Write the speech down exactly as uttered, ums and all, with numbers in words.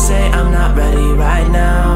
Say I'm not ready right now.